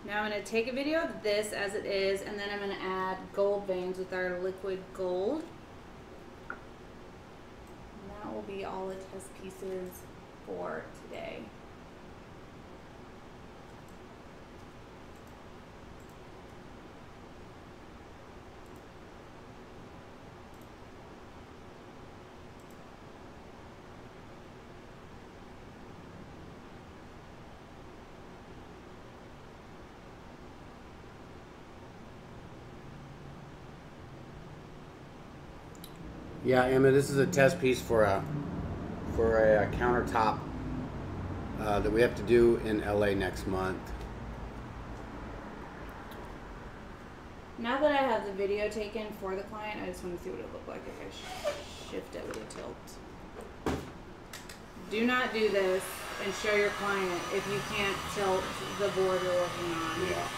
Now I'm going to take a video of this as it is, and then I'm going to add gold veins with our liquid gold. And that will be all the test pieces for today. Yeah, Emma, this is a test piece for a for a, a countertop uh, that we have to do in L A next month. Now that I have the video taken for the client, I just want to see what it looked like if I sh shift it with a tilt. Do not do this and show your client if you can't tilt the board you're working on. Yeah.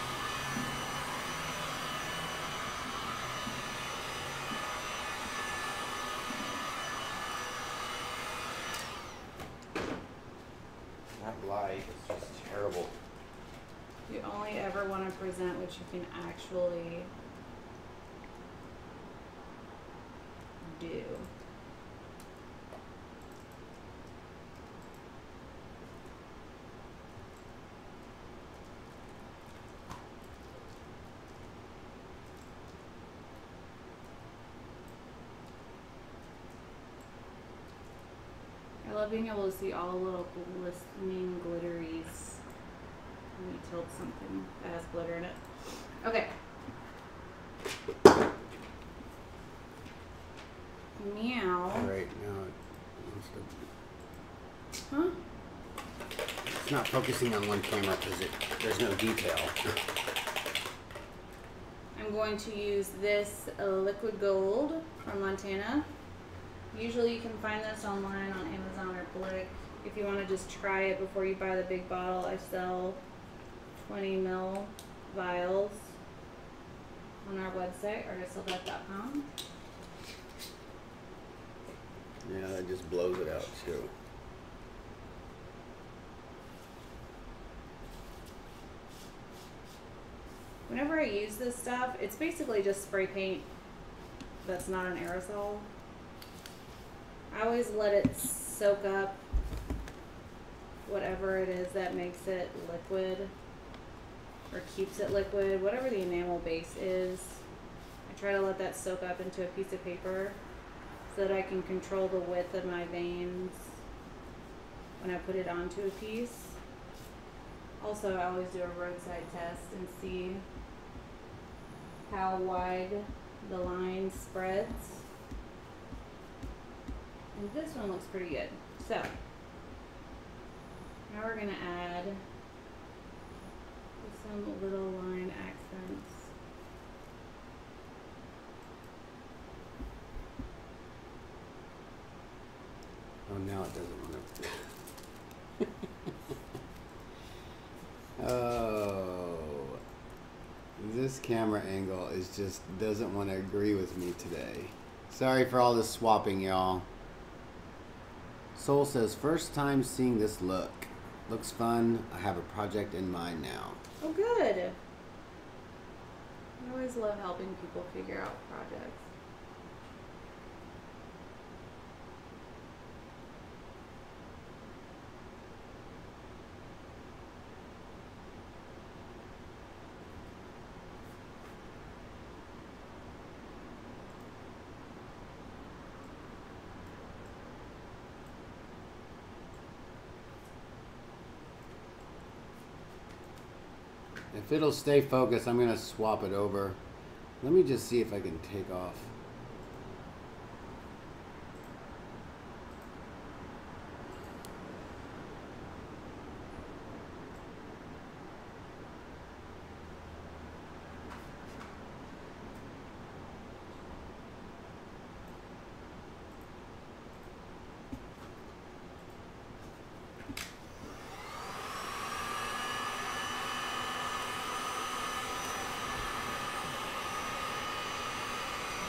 Present what you can actually do. I love being able to see all the little glistening glitteries. Let me tilt something that has glitter in it. Okay. Meow. Right now it wants to. Huh? It's not focusing on one camera because it there's no detail. I'm going to use this liquid gold from Montana. Usually you can find this online on Amazon or Blick. If you want to just try it before you buy the big bottle, I sell twenty mil vials on our website, artist till death dot com. Yeah, that just blows it out too. Whenever I use this stuff, it's basically just spray paint that's not an aerosol. I always let it soak up whatever it is that makes it liquid or keeps it liquid, whatever the enamel base is. I try to let that soak up into a piece of paper so that I can control the width of my veins when I put it onto a piece. Also, I always do a roadside test and see how wide the line spreads. And this one looks pretty good. So, now we're gonna add some little line accents. Oh, now it doesn't want to. Oh, this camera angle is just doesn't want to agree with me today. Sorry for all this swapping, y'all. Soul says, first time seeing this look. Looks fun. I have a project in mind now. Oh, good. I always love helping people figure out projects. If it'll stay focused, I'm going to swap it over. Let me just see if I can take off.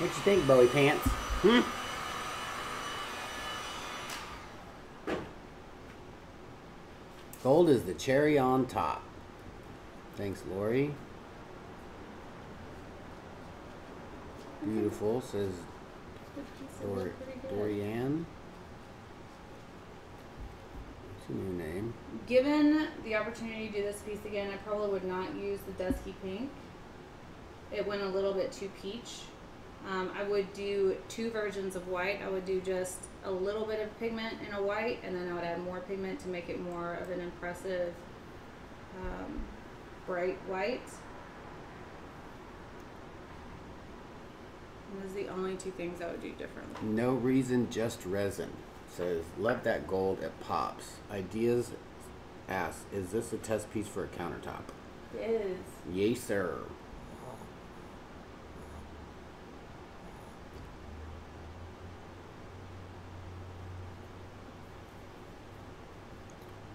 What you think, Bowie Pants? Hmm? Gold is the cherry on top. Thanks, Lori. Beautiful, says Dor Dorianne. What's a new name? Given the opportunity to do this piece again, I probably would not use the dusky pink. It went a little bit too peach. Um, I would do two versions of white. I would do just a little bit of pigment in a white, and then I would add more pigment to make it more of an impressive, um, bright white. And those are the only two things I would do differently. No reason, just resin. Says, love that gold, it pops. Ideas asks, is this a test piece for a countertop? It is. Yes, sir.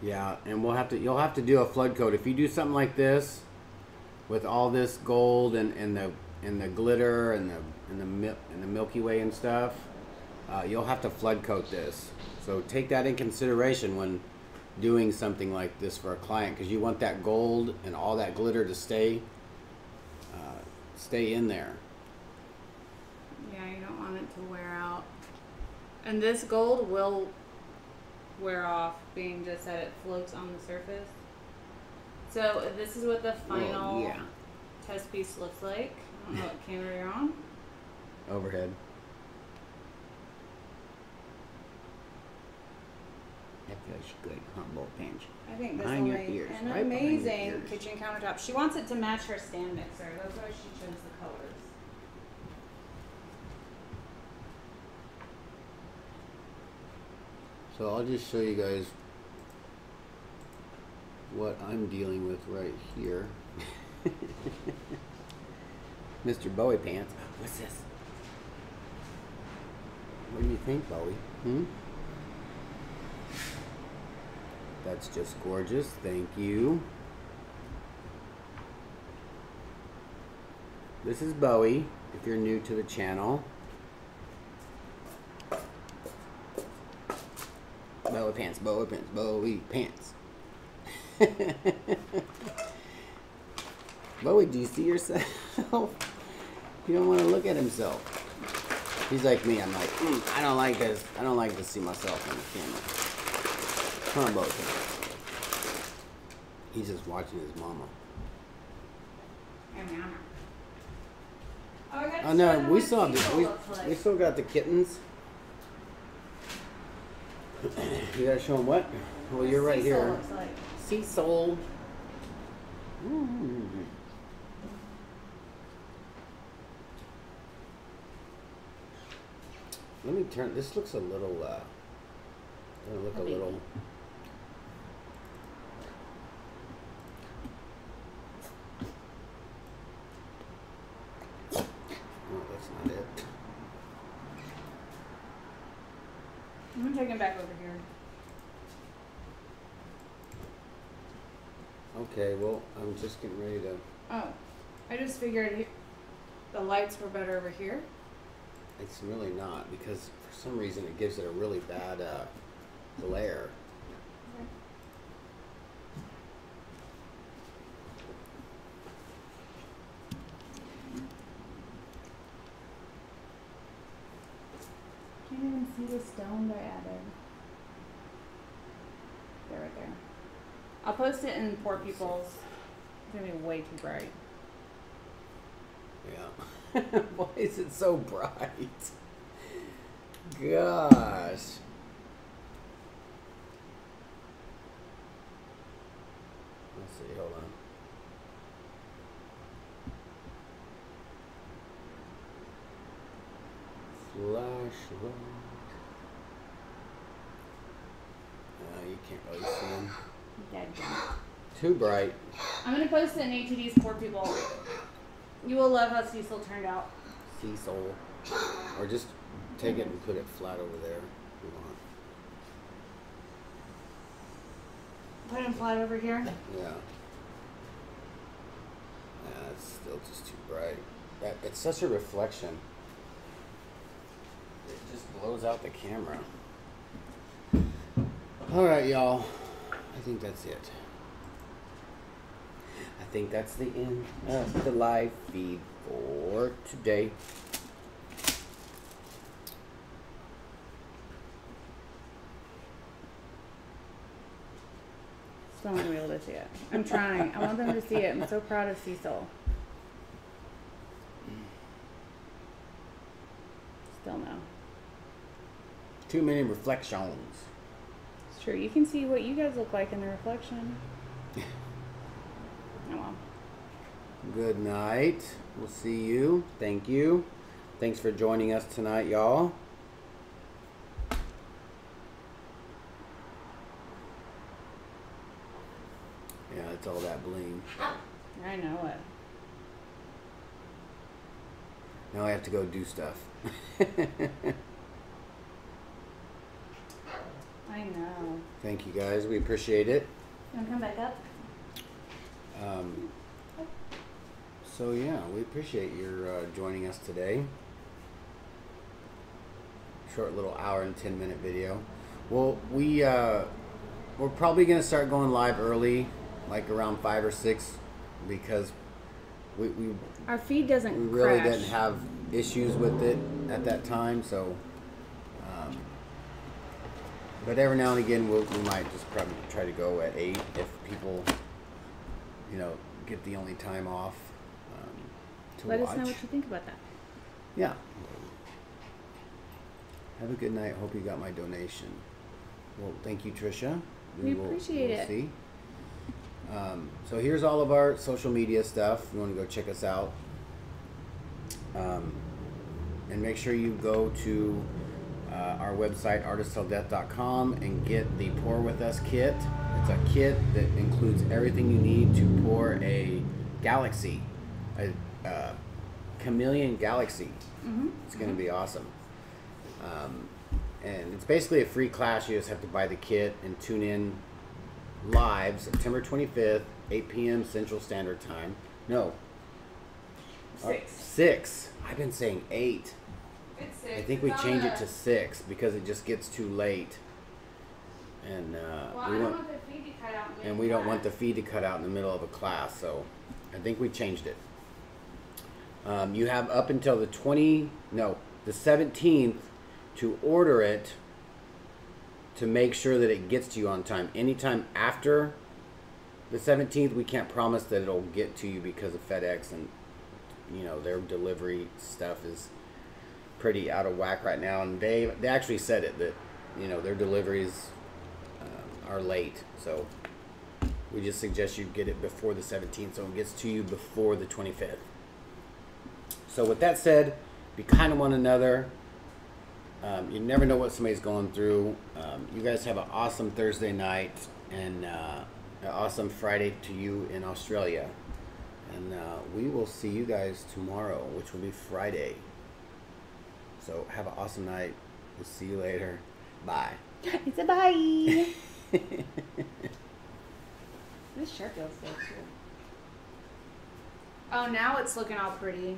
Yeah, and we'll have to, you'll have to do a flood coat. If you do something like this with all this gold and, and the and the glitter and the and the mil and the Milky Way and stuff, uh, you'll have to flood coat this. So take that in consideration when doing something like this for a client, because you want that gold and all that glitter to stay uh, stay in there. Yeah, you don't want it to wear out. And this gold will wear off, being just that it floats on the surface. So this is what the final well, yeah. test piece looks like. I don't know what camera you're on. Overhead. That feels good, humble pinch. I think this will make ears, an right amazing kitchen countertop. She wants it to match her stand mixer. That's why she chose the colors. So I'll just show you guys what I'm dealing with right here. Mister Bowie Pants. What's this? What do you think, Bowie? Hmm? That's just gorgeous. Thank you. This is Bowie, if you're new to the channel. Bowie Pants, Bowie Pants, Bowie Pants. Bowie, do you see yourself? You don't want to look at himself. He's like me. I'm like, mm, I don't like this. I don't like to see myself on the camera. Come on, Bowie Pants. He's just watching his mama. Hey, mama. Oh, I gotta oh no, we saw this. We, like. we still got the kittens. You gotta show him what? Well, you're right here. Cecil. Mm-hmm. Let me turn. This looks a little. Uh, gonna look a little. Back over here. Okay, well, I'm just getting ready to... Oh, I just figured the lights were better over here. It's really not, because for some reason it gives it a really bad uh, glare. Okay. I can't even see the stone I added. They're right there. I'll post it in Poor People's. It's going to be way too bright. Yeah. Why is it so bright? Gosh. Let's see, hold on. Flashlight. Uh, you can't really see them. Dead. Too bright. I'm gonna post it in A T D's Poor People. You will love how Cecil turned out. Cecil, or just take it and put it flat over there. If you want. Put it flat over here. Yeah. Nah, it's still just too bright. That, it's such a reflection. It just blows out the camera. All right, y'all. I think that's it. I think that's the end of the live feed for today. Still not gonna be able to see it. I'm trying. I want them to see it. I'm so proud of Cecil. Still no. Too many reflections. It's true. You can see what you guys look like in the reflection. Oh well. Good night. We'll see you. Thank you. Thanks for joining us tonight, y'all. Yeah, it's all that bling. I know it. Now I have to go do stuff. I know. Thank you guys. We appreciate it. You want to come back up? Um, so yeah, we appreciate your uh, joining us today. Short little hour and ten minute video. Well, we uh, we're probably gonna start going live early, like around five or six, because we, we our feed doesn't we really crash. didn't have issues with it at that time. So, um, but every now and again, we'll, we might just probably try to go at eight if people, you know, get the only time off. Um, to Let watch. us know what you think about that. Yeah. Have a good night. Hope you got my donation. Well, thank you, Trisha. We, we will, appreciate we'll it. See. Um, so here's all of our social media stuff. You want to go check us out. Um, and make sure you go to uh, our website, artist till death dot com, and get the Pour With Us kit. It's a kit that includes everything you need to pour a galaxy, a uh, chameleon galaxy. Mm-hmm. It's going to be awesome. Um, and it's basically a free class. You just have to buy the kit and tune in live September twenty-fifth, eight p m Central Standard Time. No. Six. Uh, six. I've been saying eight. It's six. I think we change it to six because it just gets too late. And, uh, well, we I don't want, want the feed to cut out in and we class. don't want the feed to cut out in the middle of a class, so I think we changed it. Um, you have up until the twenty, no, the seventeenth to order it, to make sure that it gets to you on time. Anytime after the seventeenth, we can't promise that it'll get to you because of FedEx and, you know, their delivery stuff is pretty out of whack right now. And they they actually said it, that, you know, their deliveries um, are late. So we just suggest you get it before the seventeenth so it gets to you before the twenty-fifth. So with that said, be kind to one another. Um, you never know what somebody's going through. Um, you guys have an awesome Thursday night and uh, an awesome Friday to you in Australia. And uh, we will see you guys tomorrow, which will be Friday. So have an awesome night. We'll see you later. Bye. It's a bye. This shirt feels so cool. Oh, now it's looking all pretty.